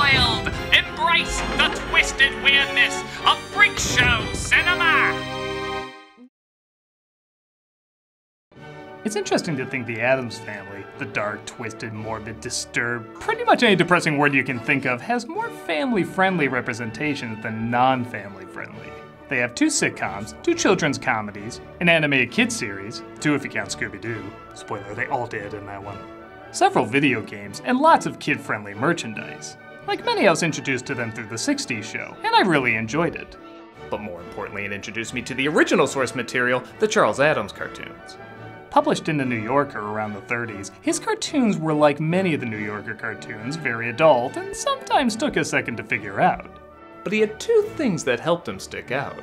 foiled. Embrace the twisted weirdness of freak show cinema. It's interesting to think the Addams Family, the dark, twisted, morbid, disturbed, pretty much any depressing word you can think of, has more family-friendly representations than non-family-friendly. They have 2 sitcoms, 2 children's comedies, an animated kids series, 2 if you count Scooby-Doo. Spoiler, they all did in that one. Several video games, and lots of kid-friendly merchandise. Like many, I was introduced to them through the 60s show, and I really enjoyed it. But more importantly, it introduced me to the original source material, the Charles Addams cartoons. Published in The New Yorker around the 30s, his cartoons were like many of the New Yorker cartoons, very adult, and sometimes took a second to figure out. But he had 2 things that helped him stick out.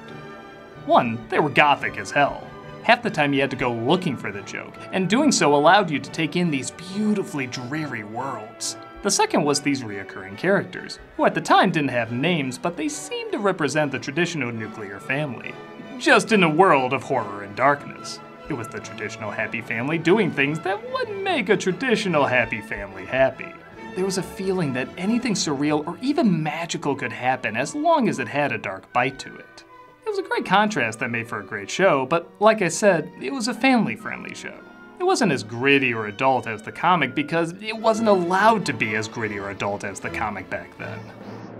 1, they were gothic as hell. Half the time you had to go looking for the joke, and doing so allowed you to take in these beautifully dreary worlds. The second was these reoccurring characters, who at the time didn't have names, but they seemed to represent the traditional nuclear family, just in a world of horror and darkness. It was the traditional happy family doing things that wouldn't make a traditional happy family happy. There was a feeling that anything surreal or even magical could happen as long as it had a dark bite to it. It was a great contrast that made for a great show, but like I said, it was a family-friendly show. It wasn't as gritty or adult as the comic because it wasn't allowed to be as gritty or adult as the comic back then.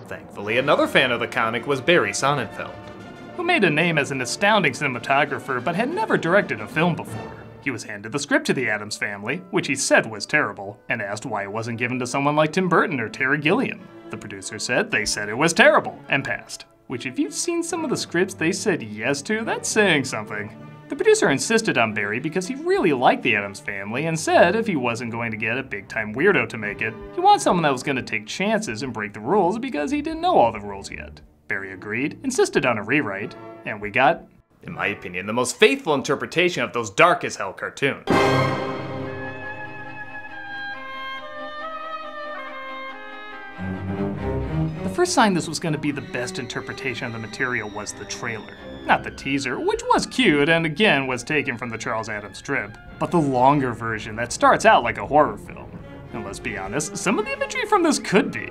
Thankfully, another fan of the comic was Barry Sonnenfeld, who made a name as an astounding cinematographer but had never directed a film before. He was handed the script to the Addams Family, which he said was terrible, and asked why it wasn't given to someone like Tim Burton or Terry Gilliam. The producer said they said it was terrible, and passed. Which if you've seen some of the scripts they said yes to, that's saying something. The producer insisted on Barry because he really liked the Addams Family and said if he wasn't going to get a big-time weirdo to make it, he wanted someone that was going to take chances and break the rules because he didn't know all the rules yet. Barry agreed, insisted on a rewrite, and we got, in my opinion, the most faithful interpretation of those dark-as-hell cartoons. The first sign this was going to be the best interpretation of the material was the trailer. Not the teaser, which was cute and again was taken from the Charles Addams strip, but the longer version that starts out like a horror film. And let's be honest, some of the imagery from this could be.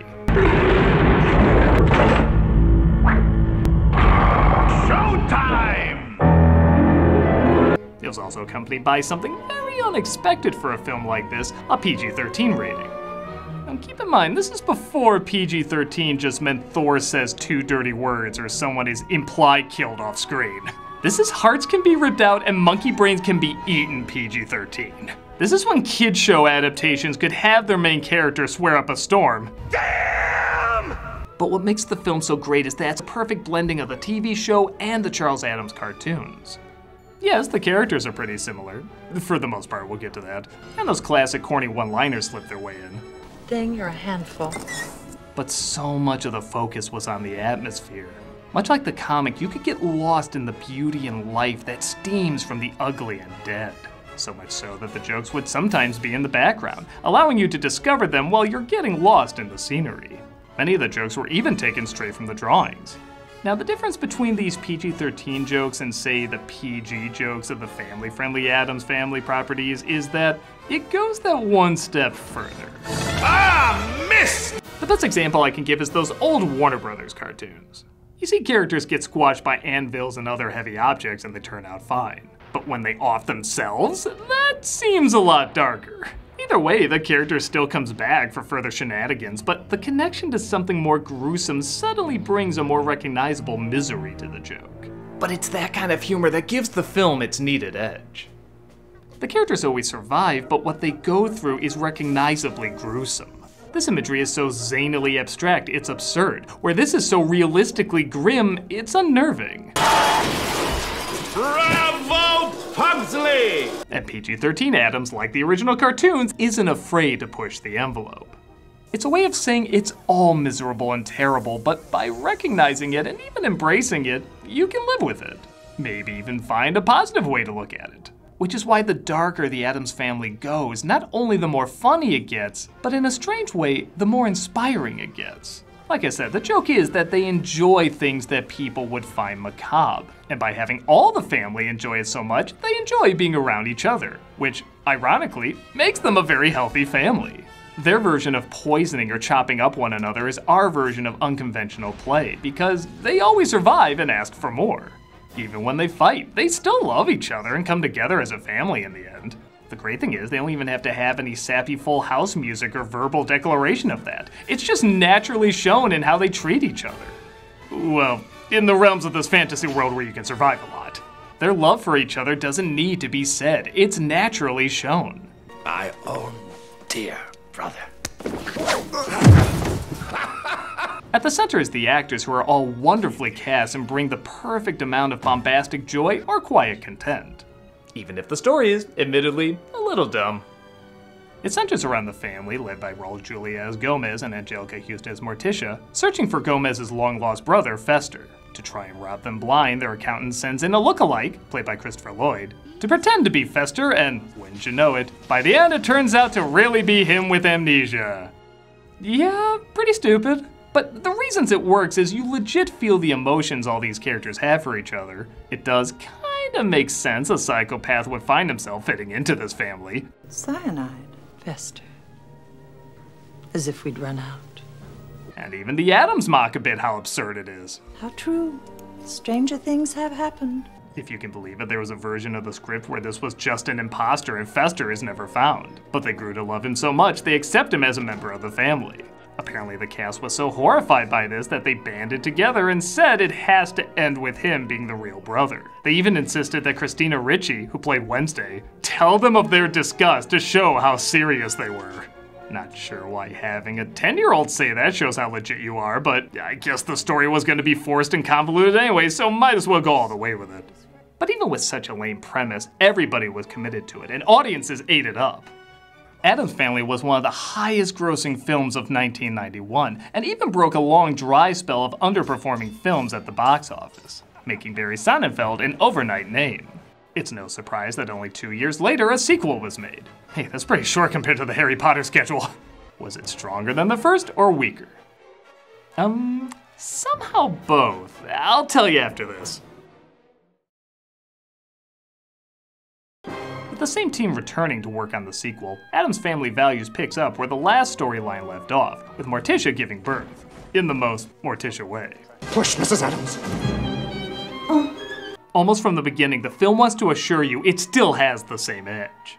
Showtime! It was also accompanied by something very unexpected for a film like this, a PG-13 rating. And keep in mind, this is before PG-13 just meant Thor says 2 dirty words or someone is implied killed off screen. This is hearts can be ripped out and monkey brains can be eaten PG-13. This is when kid show adaptations could have their main character swear up a storm. Damn! But what makes the film so great is that it's a perfect blending of the TV show and the Charles Addams cartoons. Yes, the characters are pretty similar. For the most part, we'll get to that. And those classic corny one-liners slip their way in. Dang, you're a handful. But so much of the focus was on the atmosphere. Much like the comic, you could get lost in the beauty and life that steams from the ugly and dead. So much so that the jokes would sometimes be in the background, allowing you to discover them while you're getting lost in the scenery. Many of the jokes were even taken straight from the drawings. Now, the difference between these PG-13 jokes and, say, the PG jokes of the family-friendly Addams Family properties is that it goes that one step further. Ah, missed! The best example I can give is those old Warner Brothers cartoons. You see characters get squashed by anvils and other heavy objects and they turn out fine. But when they off themselves, that seems a lot darker. Either way, the character still comes back for further shenanigans, but the connection to something more gruesome suddenly brings a more recognizable misery to the joke. But it's that kind of humor that gives the film its needed edge. The characters always survive, but what they go through is recognizably gruesome. This imagery is so zanily abstract, it's absurd, where this is so realistically grim, it's unnerving. Bravo, Pugsley! And PG-13 Addams, like the original cartoons, isn't afraid to push the envelope. It's a way of saying it's all miserable and terrible, but by recognizing it and even embracing it, you can live with it. Maybe even find a positive way to look at it. Which is why the darker the Addams Family goes, not only the more funny it gets, but in a strange way, the more inspiring it gets. Like I said, the joke is that they enjoy things that people would find macabre. And by having all the family enjoy it so much, they enjoy being around each other, which, ironically, makes them a very healthy family. Their version of poisoning or chopping up one another is our version of unconventional play, because they always survive and ask for more. Even when they fight, they still love each other and come together as a family in the end. The great thing is, they don't even have to have any sappy Full House music or verbal declaration of that. It's just naturally shown in how they treat each other. Well, in the realms of this fantasy world where you can survive a lot. Their love for each other doesn't need to be said. It's naturally shown. My own dear brother. At the center is the actors, who are all wonderfully cast and bring the perfect amount of bombastic joy or quiet content. Even if the story is, admittedly, a little dumb. It centers around the family, led by Raul Julia as Gomez and Angelica Houston as Morticia, searching for Gomez's long-lost brother, Fester. To try and rob them blind, their accountant sends in a lookalike, played by Christopher Lloyd, to pretend to be Fester, and wouldn't you know it, by the end it turns out to really be him with amnesia. Yeah, pretty stupid. But the reasons it works is you legit feel the emotions all these characters have for each other. It does kinda make sense a psychopath would find himself fitting into this family. Cyanide, Fester. As if we'd run out. And even the Addams mock a bit how absurd it is. How true. Stranger things have happened. If you can believe it, there was a version of the script where this was just an imposter and Fester is never found. But they grew to love him so much they accept him as a member of the family. Apparently the cast was so horrified by this that they banded together and said it has to end with him being the real brother. They even insisted that Christina Ricci, who played Wednesday, tell them of their disgust to show how serious they were. Not sure why having a 10-year-old say that shows how legit you are, but I guess the story was going to be forced and convoluted anyway, so might as well go all the way with it. But even with such a lame premise, everybody was committed to it, and audiences ate it up. Addams Family was one of the highest-grossing films of 1991, and even broke a long dry spell of underperforming films at the box office, making Barry Sonnenfeld an overnight name. It's no surprise that only 2 years later a sequel was made. Hey, that's pretty short compared to the Harry Potter schedule. Was it stronger than the first, or weaker? Somehow both. I'll tell you after this. With the same team returning to work on the sequel, Addams Family Values picks up where the last storyline left off, with Morticia giving birth, in the most Morticia way. Push, Mrs. Addams. Oh. Almost from the beginning, the film wants to assure you it still has the same edge.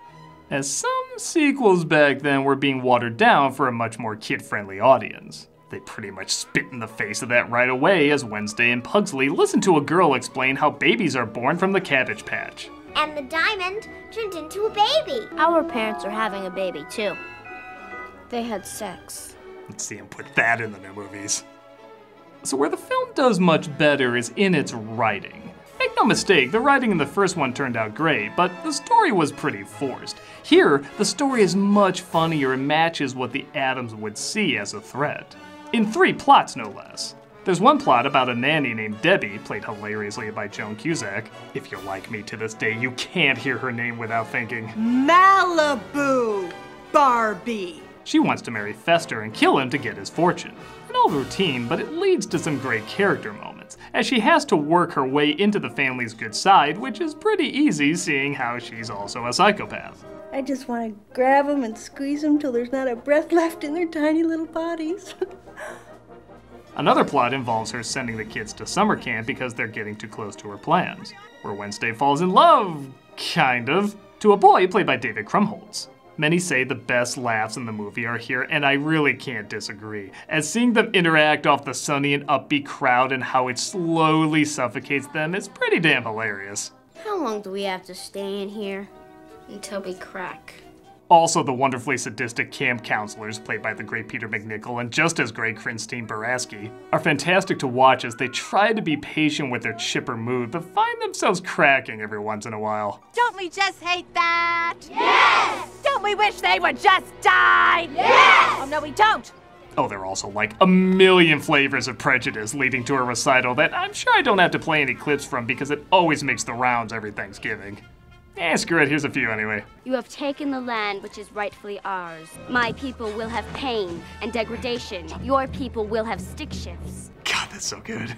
As some sequels back then were being watered down for a much more kid-friendly audience. They pretty much spit in the face of that right away as Wednesday and Pugsley listen to a girl explain how babies are born from the Cabbage Patch. And the diamond turned into a baby. Our parents are having a baby, too. They had sex. Let's see him put that in the new movies. So where the film does much better is in its writing. Make no mistake, the writing in the first one turned out great, but the story was pretty forced. Here, the story is much funnier and matches what the Addams would see as a threat. In 3 plots, no less. There's one plot about a nanny named Debbie, played hilariously by Joan Cusack. If you're like me to this day, you can't hear her name without thinking, Malibu Barbie. She wants to marry Fester and kill him to get his fortune. An old routine, but it leads to some great character moments, as she has to work her way into the family's good side, which is pretty easy seeing how she's also a psychopath. I just want to grab them and squeeze them till there's not a breath left in their tiny little bodies. Another plot involves her sending the kids to summer camp because they're getting too close to her plans, where Wednesday falls in love, kind of, to a boy played by David Krumholtz. Many say the best laughs in the movie are here, and I really can't disagree, as seeing them interact off the sunny and upbeat crowd and how it slowly suffocates them is pretty damn hilarious. How long do we have to stay in here? Until we crack. Also the wonderfully sadistic camp counselors, played by the great Peter McNichol and just as great Christine Baraski, are fantastic to watch as they try to be patient with their chipper mood, but find themselves cracking every once in a while. Don't we just hate that? Yes! Don't we wish they would just die? Yes! Oh no, we don't! Oh, there are also like a million flavors of prejudice, leading to a recital that I'm sure I don't have to play any clips from because it always makes the rounds every Thanksgiving. Eh, screw it, here's a few anyway. You have taken the land which is rightfully ours. My people will have pain and degradation. Your people will have stick shifts. God, that's so good.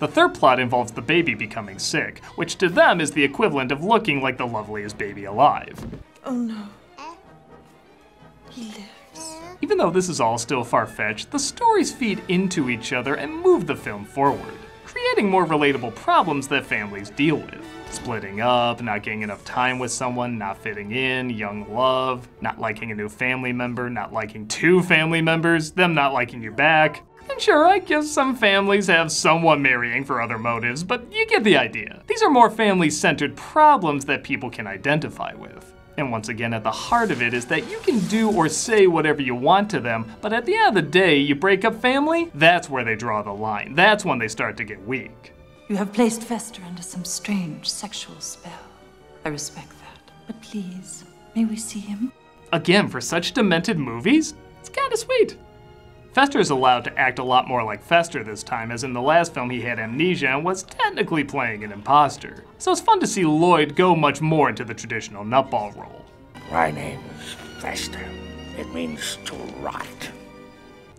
The third plot involves the baby becoming sick, which to them is the equivalent of looking like the loveliest baby alive. Oh no. He lives. Even though this is all still far-fetched, the stories feed into each other and move the film forward, creating more relatable problems that families deal with. Splitting up, not getting enough time with someone, not fitting in, young love, not liking a new family member, not liking two family members, them not liking you back. And sure, I guess some families have someone marrying for other motives, but you get the idea. These are more family-centered problems that people can identify with. And once again, at the heart of it is that you can do or say whatever you want to them, but at the end of the day, you break up family, that's where they draw the line. That's when they start to get weak. You have placed Vester under some strange sexual spell. I respect that, but please, may we see him? Again, for such demented movies, it's kinda sweet. Fester is allowed to act a lot more like Fester this time, as in the last film he had amnesia and was technically playing an imposter. So it's fun to see Lloyd go much more into the traditional nutball role. My name is Fester. It means to rot.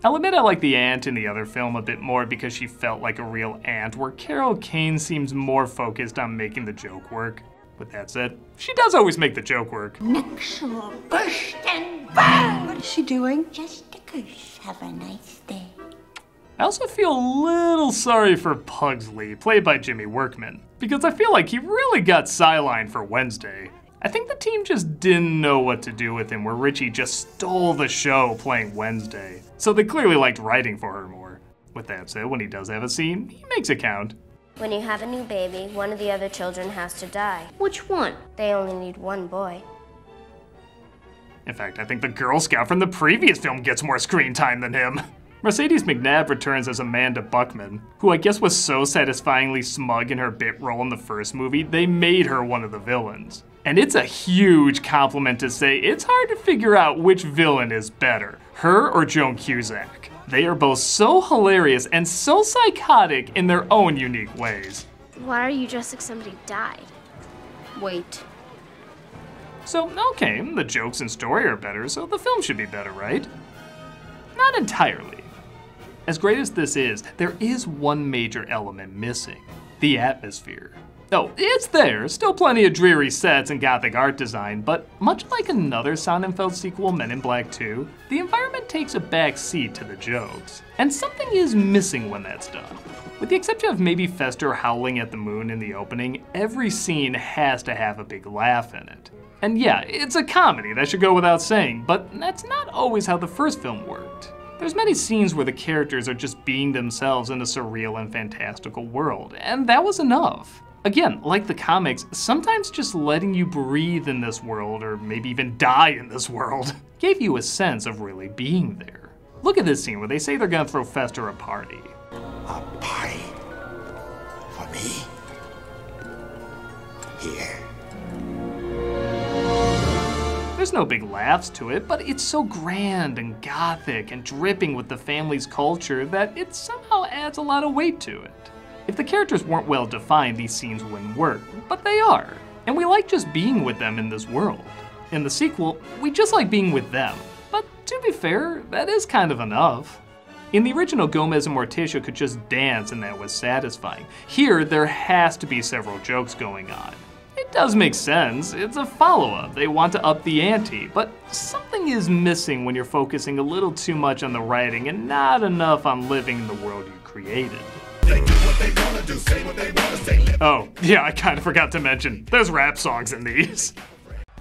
I'll admit I like the aunt in the other film a bit more because she felt like a real aunt, where Carol Kane seems more focused on making the joke work. With that said, she does always make the joke work. Nixel, burst and burn! What is she doing? Just a goose. Have a nice day. I also feel a little sorry for Pugsley, played by Jimmy Workman, because I feel like he really got sidelined for Wednesday. I think the team just didn't know what to do with him, where Richie just stole the show playing Wednesday. So they clearly liked writing for her more. With that said, when he does have a scene, he makes it count. When you have a new baby, one of the other children has to die. Which one? They only need one boy. In fact, I think the Girl Scout from the previous film gets more screen time than him. Mercedes McNabb returns as Amanda Buckman, who I guess was so satisfyingly smug in her bit role in the first movie, they made her one of the villains. And it's a huge compliment to say it's hard to figure out which villain is better, her or Joan Cusack. They are both so hilarious and so psychotic in their own unique ways. Why are you dressed like somebody died? Wait. So, okay, the jokes and story are better, so the film should be better, right? Not entirely. As great as this is, there is one major element missing: the atmosphere. No, it's there, still plenty of dreary sets and gothic art design, but much like another Sonnenfeld sequel, Men in Black 2, the environment takes a back seat to the jokes. And something is missing when that's done. With the exception of maybe Fester howling at the moon in the opening, every scene has to have a big laugh in it. And yeah, it's a comedy, that should go without saying, but that's not always how the first film worked. There's many scenes where the characters are just being themselves in a surreal and fantastical world, and that was enough. Again, like the comics, sometimes just letting you breathe in this world, or maybe even die in this world, gave you a sense of really being there. Look at this scene where they say they're gonna throw Fester a party. A party? For me? Here. There's no big laughs to it, but it's so grand and gothic and dripping with the family's culture that it somehow adds a lot of weight to it. If the characters weren't well defined, these scenes wouldn't work, but they are. And we like just being with them in this world. In the sequel, we just like being with them. But to be fair, that is kind of enough. In the original, Gomez and Morticia could just dance and that was satisfying. Here, there has to be several jokes going on. It does make sense, it's a follow-up. They want to up the ante, but something is missing when you're focusing a little too much on the writing and not enough on living in the world you created. Oh, yeah, I kind of forgot to mention, there's rap songs in these.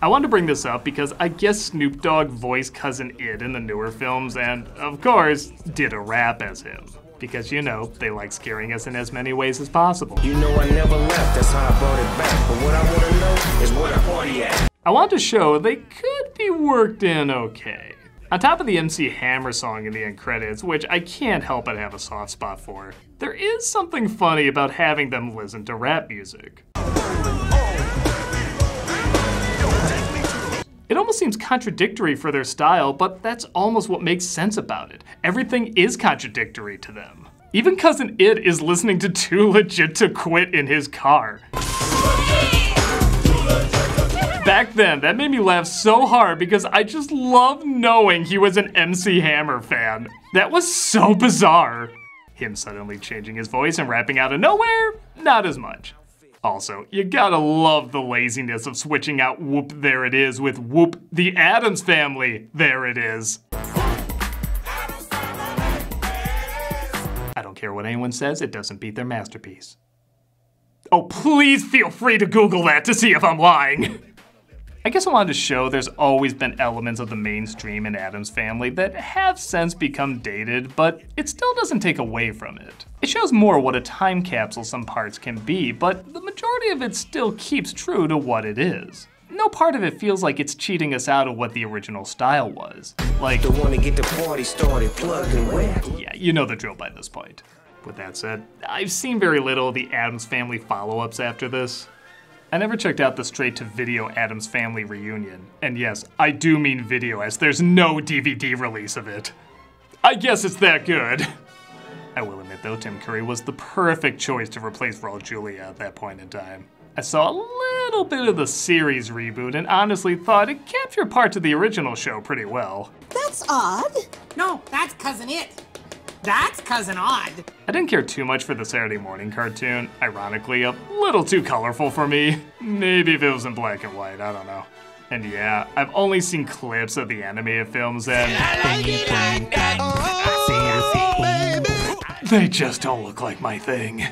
I wanted to bring this up because I guess Snoop Dogg voiced Cousin Id in the newer films and, of course, did a rap as him. Because, you know, they like scaring us in as many ways as possible. You know I never left, that's how I brought it back. But what I want to know is what I party at. I want to show they could be worked in okay. On top of the MC Hammer song in the end credits, which I can't help but have a soft spot for, there is something funny about having them listen to rap music. It almost seems contradictory for their style, but that's almost what makes sense about it. Everything is contradictory to them. Even Cousin Id is listening to Too Legit to Quit in his car. Back then, that made me laugh so hard because I just love knowing he was an MC Hammer fan. That was so bizarre. Him suddenly changing his voice and rapping out of nowhere, not as much. Also, you gotta love the laziness of switching out Whoop There It Is with Whoop the Addams Family There It Is. care what anyone says, it doesn't beat their masterpiece. Oh, please feel free to Google that to see if I'm lying. I guess I wanted to show there's always been elements of the mainstream in Addams Family that have since become dated, but it still doesn't take away from it. It shows more what a time capsule some parts can be, but the majority of it still keeps true to what it is. No part of it feels like it's cheating us out of what the original style was. Like, the one to get the party started, plugged and wet. Yeah, you know the drill by this point. With that said, I've seen very little of the Addams Family follow-ups after this. I never checked out the straight-to-video Addams Family reunion. And yes, I do mean video, as there's no DVD release of it. I guess it's that good. I will admit though, Tim Curry was the perfect choice to replace Raul Julia at that point in time. I saw a little bit of the series reboot and honestly thought it captured parts of the original show pretty well. That's odd. No, that's Cousin It. That's Cousin Odd. I didn't care too much for the Saturday morning cartoon. Ironically, a little too colorful for me. Maybe if it was in black and white, I don't know. And yeah, I've only seen clips of the animated films and they just don't look like my thing.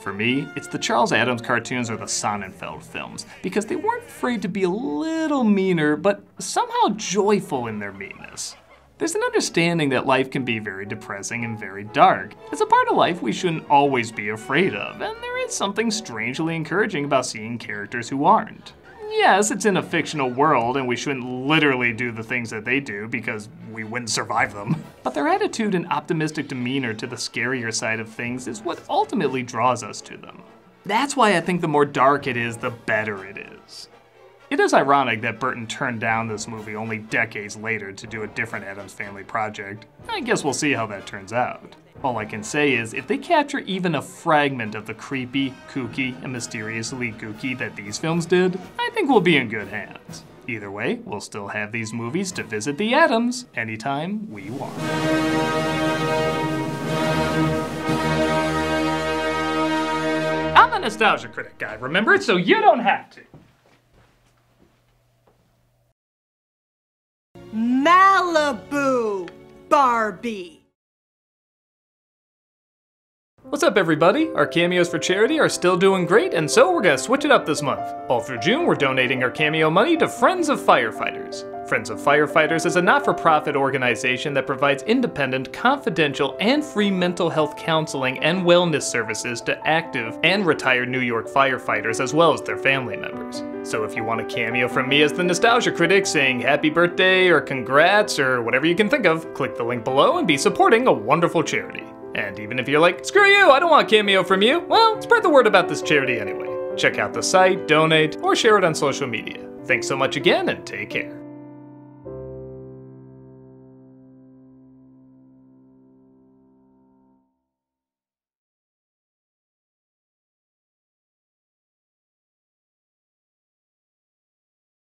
For me, it's the Charles Addams cartoons or the Sonnenfeld films, because they weren't afraid to be a little meaner, but somehow joyful in their meanness. There's an understanding that life can be very depressing and very dark. It's a part of life we shouldn't always be afraid of, and there is something strangely encouraging about seeing characters who aren't. Yes, it's in a fictional world, and we shouldn't literally do the things that they do because we wouldn't survive them. But their attitude and optimistic demeanor to the scarier side of things is what ultimately draws us to them. That's why I think the more dark it is, the better it is. It is ironic that Burton turned down this movie only decades later to do a different Addams Family project. I guess we'll see how that turns out. All I can say is, if they capture even a fragment of the creepy, kooky, and mysteriously gooky that these films did, I think we'll be in good hands. Either way, we'll still have these movies to visit the Addams anytime we want. I'm a Nostalgia Critic guy, remember? So you don't have to. Malibu, Barbie. What's up, everybody? Our cameos for charity are still doing great, and so we're gonna switch it up this month. All through June, we're donating our cameo money to Friends of Firefighters. Friends of Firefighters is a not-for-profit organization that provides independent, confidential, and free mental health counseling and wellness services to active and retired New York firefighters as well as their family members. So if you want a cameo from me as the Nostalgia Critic saying happy birthday or congrats or whatever you can think of, click the link below and be supporting a wonderful charity. And even if you're like, screw you, I don't want a cameo from you, well, spread the word about this charity anyway. Check out the site, donate, or share it on social media. Thanks so much again, and take care.